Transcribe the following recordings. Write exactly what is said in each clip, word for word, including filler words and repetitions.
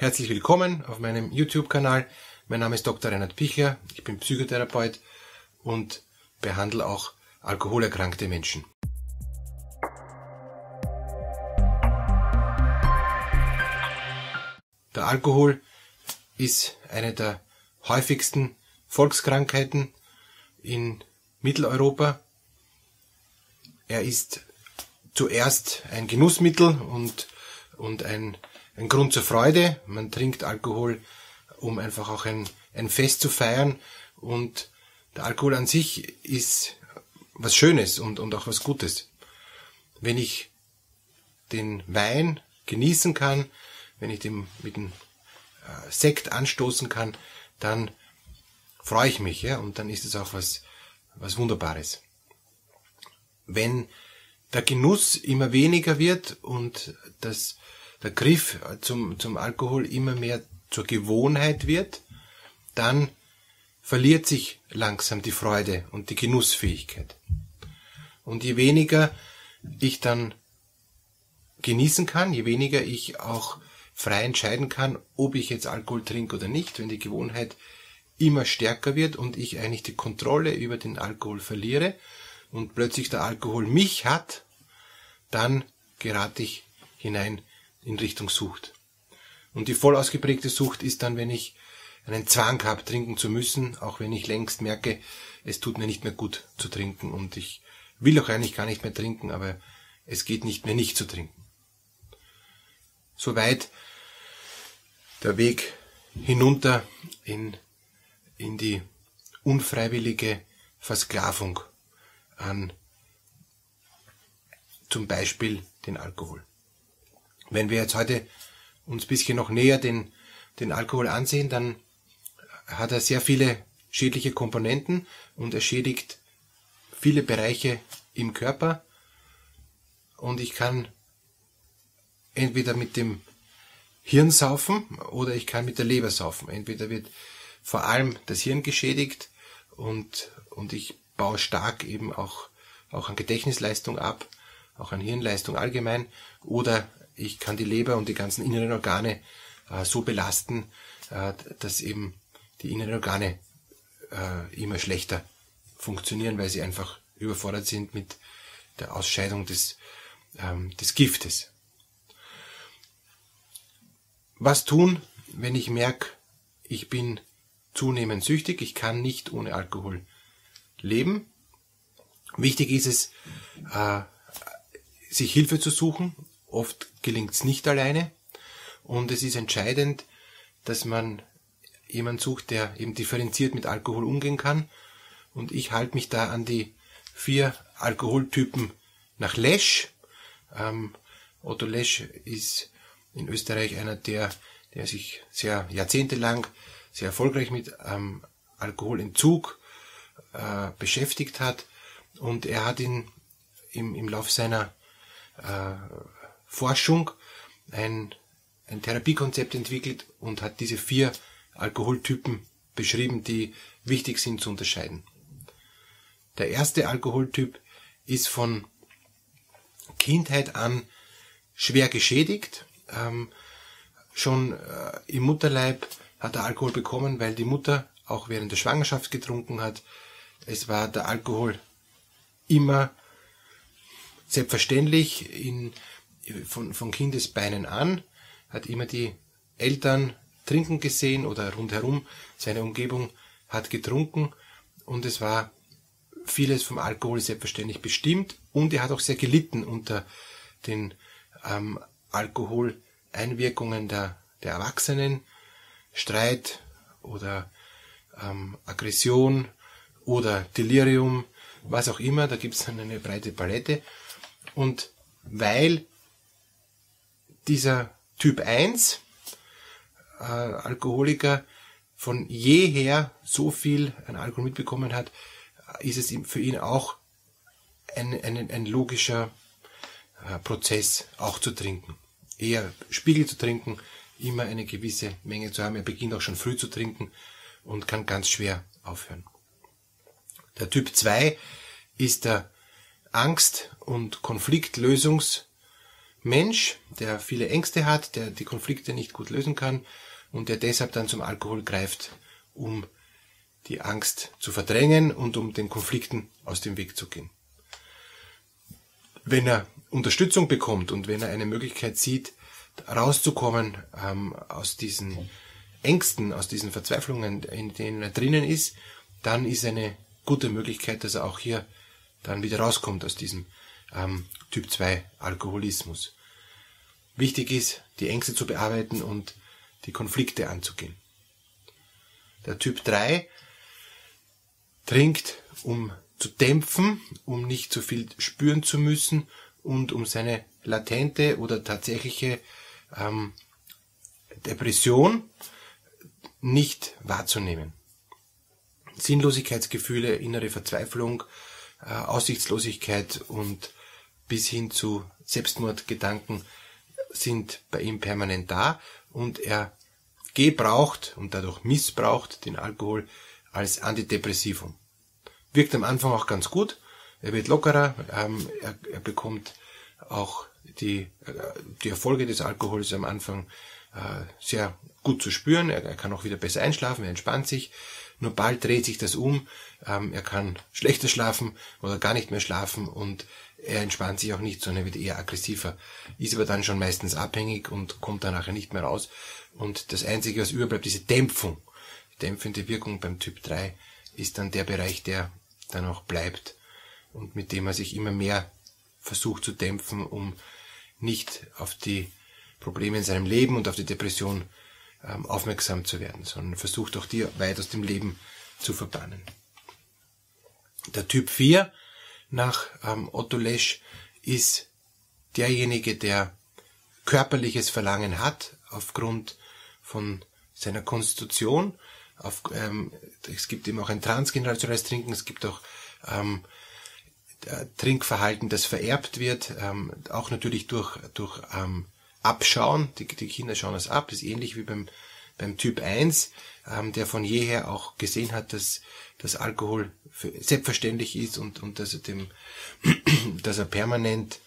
Herzlich willkommen auf meinem YouTube-Kanal. Mein Name ist Doktor Reinhard Pichler, ich bin Psychotherapeut und behandle auch alkoholerkrankte Menschen. Der Alkohol ist eine der häufigsten Volkskrankheiten in Mitteleuropa. Er ist zuerst ein Genussmittel und, und ein, ein Grund zur Freude. Man trinkt Alkohol, um einfach auch ein, ein Fest zu feiern. Und der Alkohol an sich ist was Schönes und, und auch was Gutes. Wenn ich den Wein genießen kann, wenn ich den mit dem Sekt anstoßen kann, dann freue ich mich, ja, und dann ist es auch was, was Wunderbares. Wenn der Genuss immer weniger wird und das, der Griff zum, zum Alkohol immer mehr zur Gewohnheit wird, dann verliert sich langsam die Freude und die Genussfähigkeit. Und je weniger ich dann genießen kann, je weniger ich auch frei entscheiden kann, ob ich jetzt Alkohol trinke oder nicht, wenn die Gewohnheit immer stärker wird und ich eigentlich die Kontrolle über den Alkohol verliere und plötzlich der Alkohol mich hat, dann gerate ich hinein in Richtung Sucht. Und die voll ausgeprägte Sucht ist dann, wenn ich einen Zwang habe, trinken zu müssen, auch wenn ich längst merke, es tut mir nicht mehr gut zu trinken und ich will auch eigentlich gar nicht mehr trinken, aber es geht nicht mehr nicht zu trinken. Soweit der Weg hinunter in, in die unfreiwillige Versklavung an zum Beispiel den Alkohol. Wenn wir jetzt heute uns ein bisschen noch näher den, den Alkohol ansehen, dann hat er sehr viele schädliche Komponenten und er schädigt viele Bereiche im Körper. Und ich kann entweder mit dem Hirn saufen oder ich kann mit der Leber saufen. Entweder wird vor allem das Hirn geschädigt und, und ich baue stark eben auch, auch an Gedächtnisleistung ab, auch an Hirnleistung allgemein, oder ich kann die Leber und die ganzen inneren Organe äh, so belasten, äh, dass eben die inneren Organe äh, immer schlechter funktionieren, weil sie einfach überfordert sind mit der Ausscheidung des, ähm, des Giftes. Was tun, wenn ich merke, ich bin zunehmend süchtig, ich kann nicht ohne Alkohol leben? Wichtig ist es, äh, sich Hilfe zu suchen. Oft gelingt es nicht alleine und es ist entscheidend, dass man jemanden sucht, der eben differenziert mit Alkohol umgehen kann, und ich halte mich da an die vier Alkoholtypen nach Lesch. Ähm, Otto Lesch ist in Österreich einer, der, der sich sehr jahrzehntelang sehr erfolgreich mit ähm, Alkoholentzug äh, beschäftigt hat, und er hat ihn im, im Lauf seiner äh, Forschung ein, ein Therapiekonzept entwickelt und hat diese vier Alkoholtypen beschrieben, die wichtig sind zu unterscheiden. Der erste Alkoholtyp ist von Kindheit an schwer geschädigt. Ähm, schon äh, im Mutterleib hat er Alkohol bekommen, weil die Mutter auch während der Schwangerschaft getrunken hat. Es war der Alkohol immer selbstverständlich in Von, von Kindesbeinen an, hat immer die Eltern trinken gesehen oder rundherum, seine Umgebung hat getrunken, und es war vieles vom Alkohol selbstverständlich bestimmt, und er hat auch sehr gelitten unter den ähm, Alkoholeinwirkungen der, der Erwachsenen, Streit oder ähm, Aggression oder Delirium, was auch immer, da gibt es dann eine breite Palette. Und weil dieser Typ eins äh, Alkoholiker von jeher so viel an Alkohol mitbekommen hat, ist es für ihn auch ein, ein, ein logischer äh, Prozess, auch zu trinken. Eher Spiegel zu trinken, immer eine gewisse Menge zu haben. Er beginnt auch schon früh zu trinken und kann ganz schwer aufhören. Der Typ zwei ist der Angst- und Konfliktlösungs- Mensch, der viele Ängste hat, der die Konflikte nicht gut lösen kann und der deshalb dann zum Alkohol greift, um die Angst zu verdrängen und um den Konflikten aus dem Weg zu gehen. Wenn er Unterstützung bekommt und wenn er eine Möglichkeit sieht, rauszukommen ähm, aus diesen Ängsten, aus diesen Verzweiflungen, in denen er drinnen ist, dann ist eine gute Möglichkeit, dass er auch hier dann wieder rauskommt aus diesem ähm, Typ zwei Alkoholismus. Wichtig ist, die Ängste zu bearbeiten und die Konflikte anzugehen. Der Typ drei trinkt, um zu dämpfen, um nicht so viel spüren zu müssen und um seine latente oder tatsächliche ähm, Depression nicht wahrzunehmen. Sinnlosigkeitsgefühle, innere Verzweiflung, äh, Aussichtslosigkeit und bis hin zu Selbstmordgedanken sind bei ihm permanent da und er gebraucht und dadurch missbraucht den Alkohol als Antidepressivum. Wirkt am Anfang auch ganz gut, er wird lockerer, ähm, er, er bekommt auch die, äh, die Erfolge des Alkohols am Anfang äh, sehr gut zu spüren, er, er kann auch wieder besser einschlafen, er entspannt sich, nur bald dreht sich das um, ähm, er kann schlechter schlafen oder gar nicht mehr schlafen und er entspannt sich auch nicht, sondern er wird eher aggressiver, ist aber dann schon meistens abhängig und kommt dann nachher nicht mehr raus und das Einzige, was überbleibt, diese Dämpfung, die dämpfende Wirkung beim Typ drei ist dann der Bereich, der dann auch bleibt und mit dem er sich immer mehr versucht zu dämpfen, um nicht auf die Probleme in seinem Leben und auf die Depression ähm, aufmerksam zu werden, sondern versucht auch die weit aus dem Leben zu verbannen. Der Typ vier nach ähm, Otto Lesch ist derjenige, der körperliches Verlangen hat, aufgrund von seiner Konstitution. Auf, ähm, es gibt eben auch ein transgenerationales Trinken, es gibt auch ähm, Trinkverhalten, das vererbt wird, ähm, auch natürlich durch, durch ähm, Abschauen, die, die Kinder schauen das ab, das ist ähnlich wie beim, beim Typ eins, ähm, der von jeher auch gesehen hat, dass, dass Alkohol für, selbstverständlich ist und, und dass er dem, dass er permanent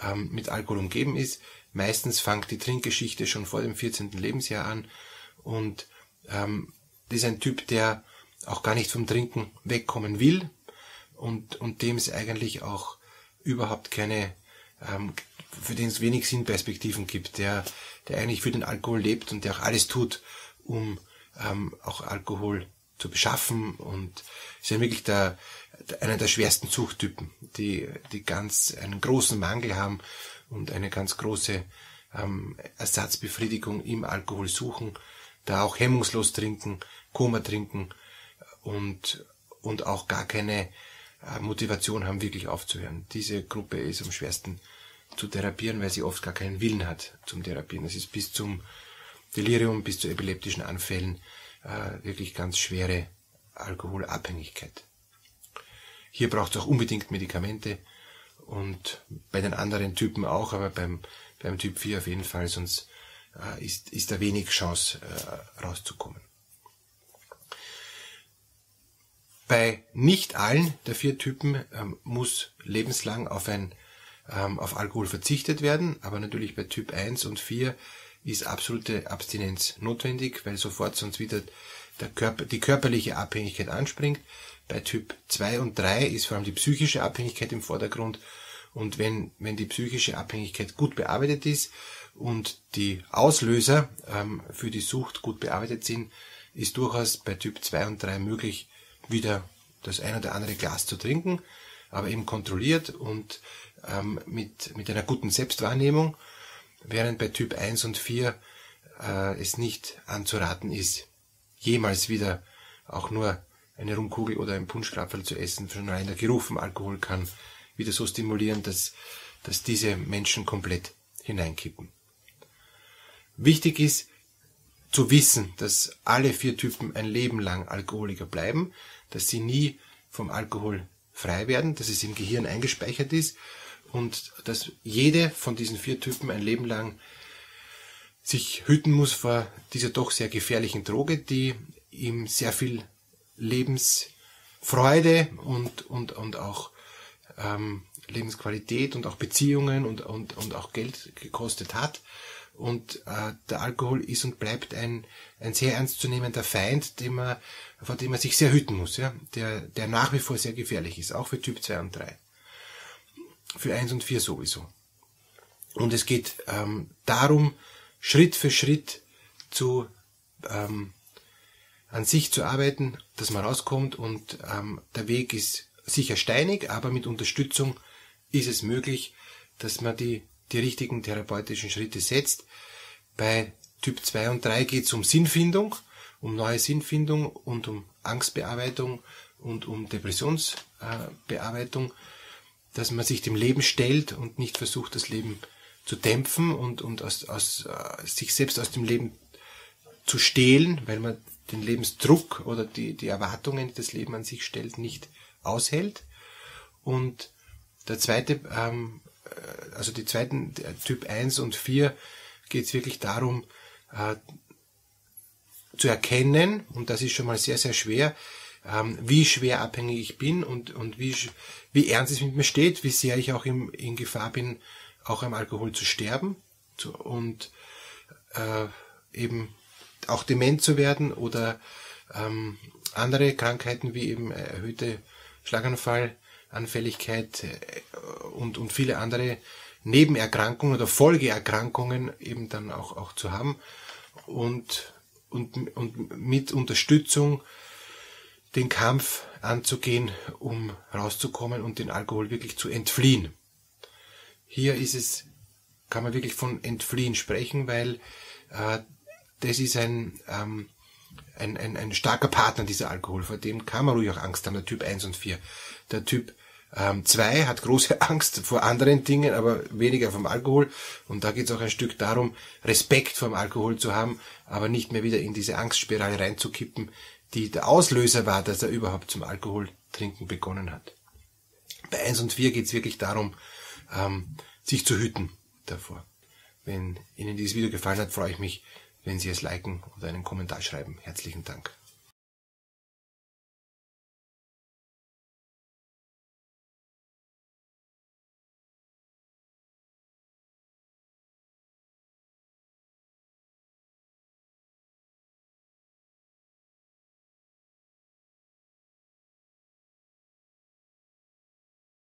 ähm, mit Alkohol umgeben ist. Meistens fängt die Trinkgeschichte schon vor dem vierzehnten Lebensjahr an und ähm, das ist ein Typ, der auch gar nicht vom Trinken wegkommen will und, und dem es eigentlich auch überhaupt keine, ähm, für den es wenig Sinnperspektiven gibt, der, der eigentlich für den Alkohol lebt und der auch alles tut, um ähm, auch Alkohol zu beschaffen und ist ja wirklich der, einer der schwersten Suchttypen, die, die ganz einen großen Mangel haben und eine ganz große ähm, Ersatzbefriedigung im Alkohol suchen, da auch hemmungslos trinken, Koma trinken und, und auch gar keine Motivation haben, wirklich aufzuhören. Diese Gruppe ist am schwersten zu therapieren, weil sie oft gar keinen Willen hat zum Therapieren. Das ist bis zum Delirium, bis zu epileptischen Anfällen äh, wirklich ganz schwere Alkoholabhängigkeit. Hier braucht es auch unbedingt Medikamente und bei den anderen Typen auch, aber beim, beim Typ vier auf jeden Fall, sonst Ist, ist da wenig Chance äh, rauszukommen. Bei nicht allen der vier Typen ähm, muss lebenslang auf, ein, ähm, auf Alkohol verzichtet werden, aber natürlich bei Typ eins und vier ist absolute Abstinenz notwendig, weil sofort sonst wieder der Körper, die körperliche Abhängigkeit anspringt. Bei Typ zwei und drei ist vor allem die psychische Abhängigkeit im Vordergrund und wenn, wenn die psychische Abhängigkeit gut bearbeitet ist, und die Auslöser ähm, für die Sucht gut bearbeitet sind, ist durchaus bei Typ zwei und drei möglich, wieder das ein oder andere Glas zu trinken, aber eben kontrolliert und ähm, mit, mit einer guten Selbstwahrnehmung, während bei Typ eins und vier äh, es nicht anzuraten ist, jemals wieder auch nur eine Rumkugel oder ein Punschkrapferl zu essen, schon allein der Geruch vom Alkohol kann wieder so stimulieren, dass, dass diese Menschen komplett hineinkippen. Wichtig ist zu wissen, dass alle vier Typen ein Leben lang Alkoholiker bleiben, dass sie nie vom Alkohol frei werden, dass es im Gehirn eingespeichert ist und dass jede von diesen vier Typen ein Leben lang sich hüten muss vor dieser doch sehr gefährlichen Droge, die ihm sehr viel Lebensfreude und, und, und auch ähm, Lebensqualität und auch Beziehungen und, und, und auch Geld gekostet hat. Und äh, der Alkohol ist und bleibt ein, ein sehr ernstzunehmender Feind, den man, vor dem man sich sehr hüten muss, ja? der, der nach wie vor sehr gefährlich ist, auch für Typ zwei und drei. Für eins und vier sowieso. Und es geht ähm, darum, Schritt für Schritt zu, ähm, an sich zu arbeiten, dass man rauskommt, und ähm, der Weg ist sicher steinig, aber mit Unterstützung ist es möglich, dass man die die richtigen therapeutischen Schritte setzt. Bei Typ zwei und drei geht es um Sinnfindung, um neue Sinnfindung und um Angstbearbeitung und um Depressionsbearbeitung, dass man sich dem Leben stellt und nicht versucht, das Leben zu dämpfen und, und aus, aus, sich selbst aus dem Leben zu stehlen, weil man den Lebensdruck oder die, die Erwartungen, die das Leben an sich stellt, nicht aushält. Und der zweite ähm, Also die zweiten, Typ eins und vier, geht es wirklich darum, äh, zu erkennen, und das ist schon mal sehr, sehr schwer, ähm, wie schwer abhängig ich bin und, und wie, wie ernst es mit mir steht, wie sehr ich auch im, in Gefahr bin, auch am Alkohol zu sterben zu, und äh, eben auch dement zu werden oder ähm, andere Krankheiten wie eben erhöhte Schlaganfall, Anfälligkeit und, und viele andere Nebenerkrankungen oder Folgeerkrankungen eben dann auch, auch zu haben, und, und, und mit Unterstützung den Kampf anzugehen, um rauszukommen und den Alkohol wirklich zu entfliehen. Hier ist es, kann man wirklich von Entfliehen sprechen, weil äh, das ist ein, ähm, ein, ein, ein starker Partner, dieser Alkohol, vor dem kann man ruhig auch Angst haben, der Typ eins und vier. Der Typ zwei hat große Angst vor anderen Dingen, aber weniger vom Alkohol. Und da geht es auch ein Stück darum, Respekt vor dem Alkohol zu haben, aber nicht mehr wieder in diese Angstspirale reinzukippen, die der Auslöser war, dass er überhaupt zum Alkohol trinken begonnen hat. Bei eins und vier geht es wirklich darum, ähm, sich zu hüten davor. Wenn Ihnen dieses Video gefallen hat, freue ich mich, wenn Sie es liken oder einen Kommentar schreiben. Herzlichen Dank.